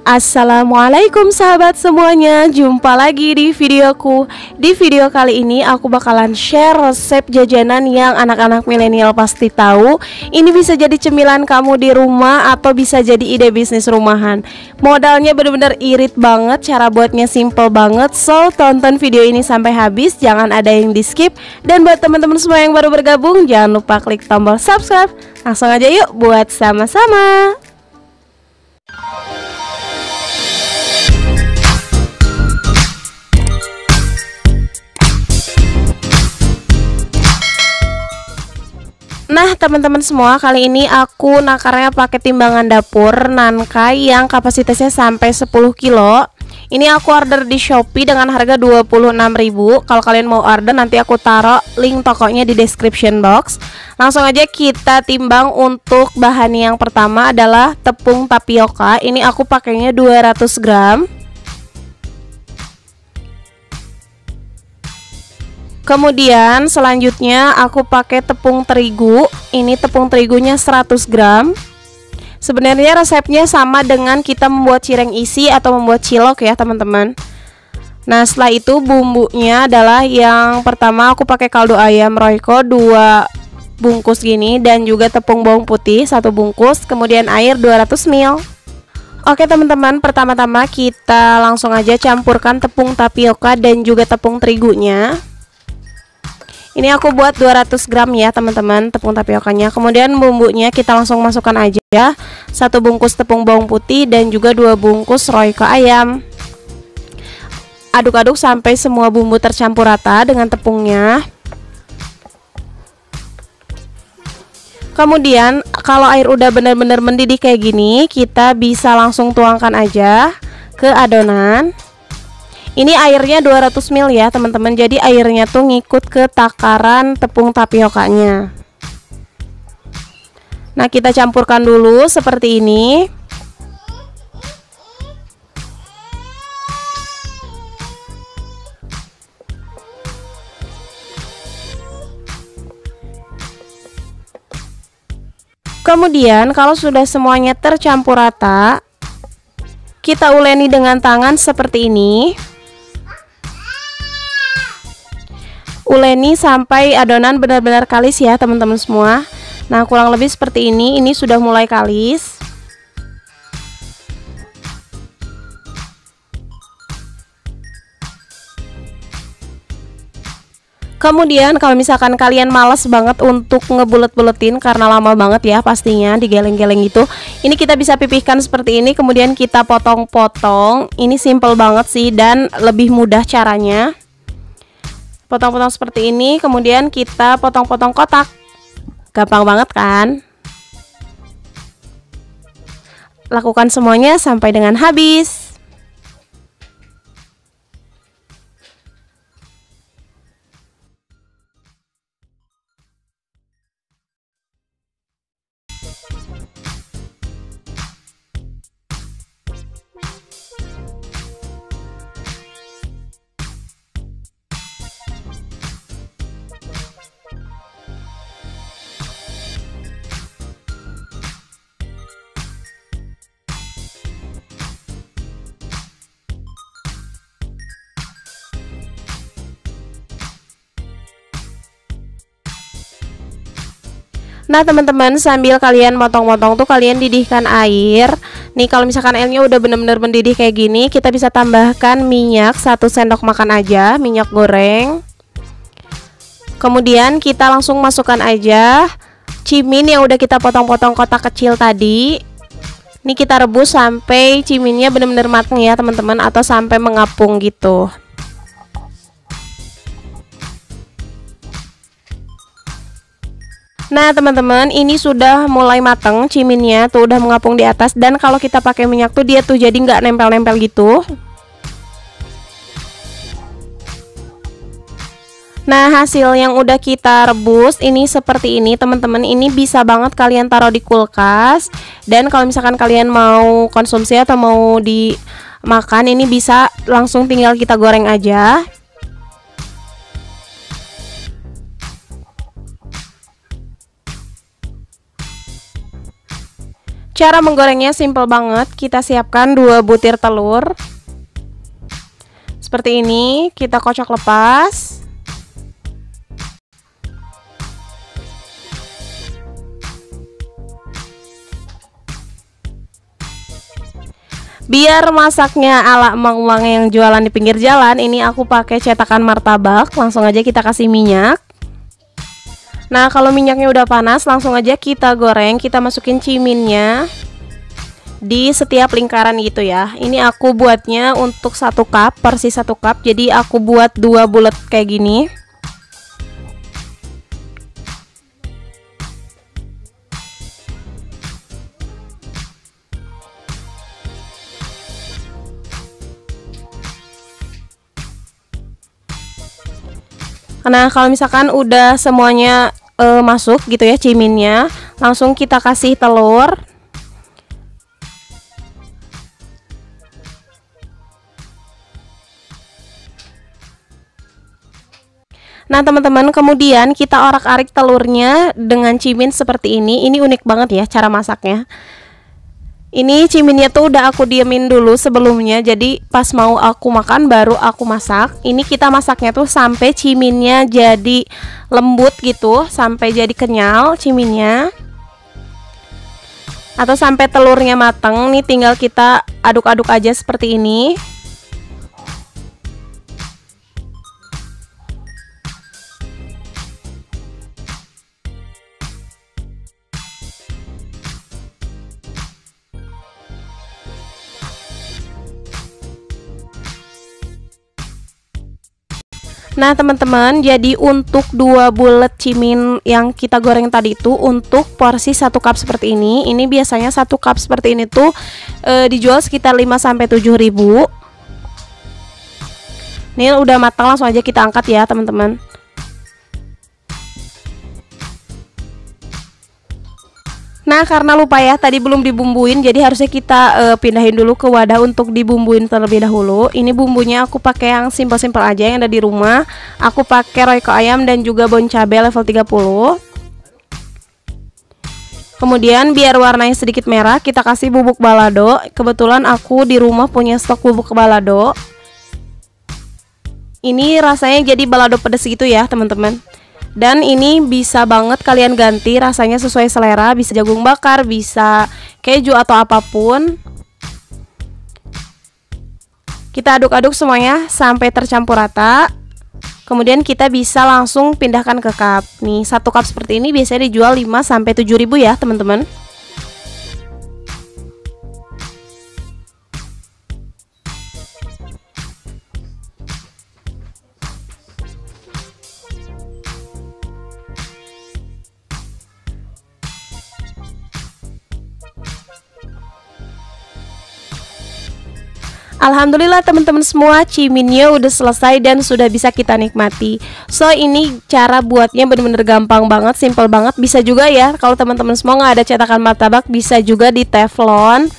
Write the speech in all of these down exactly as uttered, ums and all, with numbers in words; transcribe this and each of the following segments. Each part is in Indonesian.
Assalamualaikum sahabat semuanya, jumpa lagi di videoku. Di video kali ini aku bakalan share resep jajanan yang anak-anak milenial pasti tahu. Ini bisa jadi cemilan kamu di rumah atau bisa jadi ide bisnis rumahan. Modalnya bener-bener irit banget, cara buatnya simple banget. So, tonton video ini sampai habis, jangan ada yang di skip. Dan buat teman-teman semua yang baru bergabung, jangan lupa klik tombol subscribe. Langsung aja yuk buat sama-sama. Nah teman-teman semua, kali ini aku nakarnya pakai timbangan dapur Nankai yang kapasitasnya sampai sepuluh kilo. Ini aku order di Shopee dengan harga dua puluh enam ribu. Kalau kalian mau order, nanti aku taruh link tokonya di description box. Langsung aja kita timbang. Untuk bahan yang pertama adalah tepung tapioka. Ini aku pakainya dua ratus gram. Kemudian selanjutnya aku pakai tepung terigu. Ini tepung terigunya seratus gram. Sebenarnya resepnya sama dengan kita membuat cireng isi atau membuat cilok ya teman-teman. Nah setelah itu bumbunya adalah yang pertama aku pakai kaldu ayam Royco dua bungkus gini, dan juga tepung bawang putih satu bungkus, kemudian air dua ratus mililiter. Oke teman-teman, pertama-tama kita langsung aja campurkan tepung tapioka dan juga tepung terigunya. Ini aku buat dua ratus gram ya teman-teman tepung tapiokanya. Kemudian bumbunya kita langsung masukkan aja ya, satu bungkus tepung bawang putih dan juga dua bungkus Royco ayam. Aduk-aduk sampai semua bumbu tercampur rata dengan tepungnya. Kemudian kalau air udah benar-benar mendidih kayak gini, kita bisa langsung tuangkan aja ke adonan. Ini airnya dua ratus mililiter ya teman-teman, jadi airnya tuh ngikut ke takaran tepung tapiokanya. Nah kita campurkan dulu seperti ini. Kemudian kalau sudah semuanya tercampur rata, kita uleni dengan tangan seperti ini. Uleni sampai adonan benar-benar kalis ya teman-teman semua. Nah kurang lebih seperti ini, ini sudah mulai kalis. Kemudian kalau misalkan kalian males banget untuk ngebulet-buletin karena lama banget ya pastinya digeleng-geleng gitu, ini kita bisa pipihkan seperti ini, kemudian kita potong-potong. Ini simple banget sih dan lebih mudah caranya. Potong-potong seperti ini, kemudian kita potong-potong kotak. Gampang banget kan? Lakukan semuanya sampai dengan habis. Nah teman-teman, sambil kalian motong-motong tuh kalian didihkan air. Nih kalau misalkan airnya udah bener-bener mendidih kayak gini, kita bisa tambahkan minyak satu sendok makan aja, minyak goreng. Kemudian kita langsung masukkan aja cimin yang udah kita potong-potong kotak kecil tadi. Ini kita rebus sampai ciminnya bener-bener matang ya teman-teman, atau sampai mengapung gitu. Nah teman-teman, ini sudah mulai mateng ciminnya, tuh udah mengapung di atas. Dan kalau kita pakai minyak tuh dia tuh jadi nggak nempel-nempel gitu. Nah hasil yang udah kita rebus ini seperti ini teman-teman. Ini bisa banget kalian taruh di kulkas. Dan kalau misalkan kalian mau konsumsi atau mau dimakan, ini bisa langsung tinggal kita goreng aja. Cara menggorengnya simple banget. Kita siapkan dua butir telur seperti ini, kita kocok lepas. Biar masaknya ala emak-emak yang jualan di pinggir jalan, ini aku pakai cetakan martabak. Langsung aja kita kasih minyak. Nah, kalau minyaknya udah panas, langsung aja kita goreng. Kita masukin ciminnya di setiap lingkaran gitu ya. Ini aku buatnya untuk satu cup, persis satu cup. Jadi aku buat dua bulat kayak gini. Nah, kalau misalkan udah semuanya e, masuk gitu ya ciminnya, langsung kita kasih telur. Nah teman-teman, kemudian kita orak-arik telurnya dengan cimin seperti ini. Ini unik banget ya cara masaknya. Ini ciminnya tuh udah aku diemin dulu sebelumnya, jadi pas mau aku makan baru aku masak. Ini kita masaknya tuh sampai ciminnya jadi lembut gitu, sampai jadi kenyal ciminnya, atau sampai telurnya mateng. Nih tinggal kita aduk-aduk aja seperti ini. Nah teman-teman, jadi untuk dua bulet cimin yang kita goreng tadi itu untuk porsi satu cup seperti ini. Ini biasanya satu cup seperti ini tuh e, dijual sekitar lima sampai tujuh ribu. Ini udah matang, langsung aja kita angkat ya teman-teman. Nah karena lupa ya tadi belum dibumbuin, jadi harusnya kita e, pindahin dulu ke wadah untuk dibumbuin terlebih dahulu. Ini bumbunya aku pakai yang simple-simple aja yang ada di rumah. Aku pakai Royco ayam dan juga bon cabe level tiga puluh. Kemudian biar warnanya sedikit merah, kita kasih bubuk balado. Kebetulan aku di rumah punya stok bubuk balado. Ini rasanya jadi balado pedas gitu ya teman-teman. Dan ini bisa banget kalian ganti rasanya sesuai selera, bisa jagung bakar, bisa keju atau apapun. Kita aduk-aduk semuanya sampai tercampur rata. Kemudian kita bisa langsung pindahkan ke cup. Nih, satu cup seperti ini biasanya dijual lima sampai tujuh ribu ya, teman-teman. Alhamdulillah teman-teman semua, ciminnya udah selesai dan sudah bisa kita nikmati. So ini cara buatnya bener-bener gampang banget, simple banget. Bisa juga ya kalau teman-teman semua nggak ada cetakan martabak, bisa juga di teflon.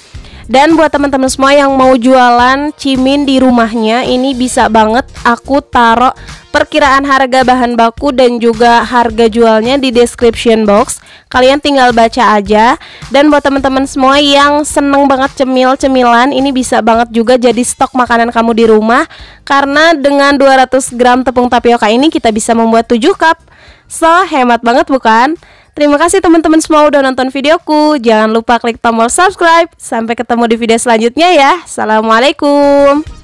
Dan buat teman-teman semua yang mau jualan cimin di rumahnya, ini bisa banget aku taruh perkiraan harga bahan baku dan juga harga jualnya di description box. Kalian tinggal baca aja. Dan buat teman-teman semua yang seneng banget cemil-cemilan, ini bisa banget juga jadi stok makanan kamu di rumah. Karena dengan dua ratus gram tepung tapioka ini kita bisa membuat tujuh cup. So, hemat banget bukan? Terima kasih teman-teman semua udah nonton videoku. Jangan lupa klik tombol subscribe. Sampai ketemu di video selanjutnya ya. Assalamualaikum.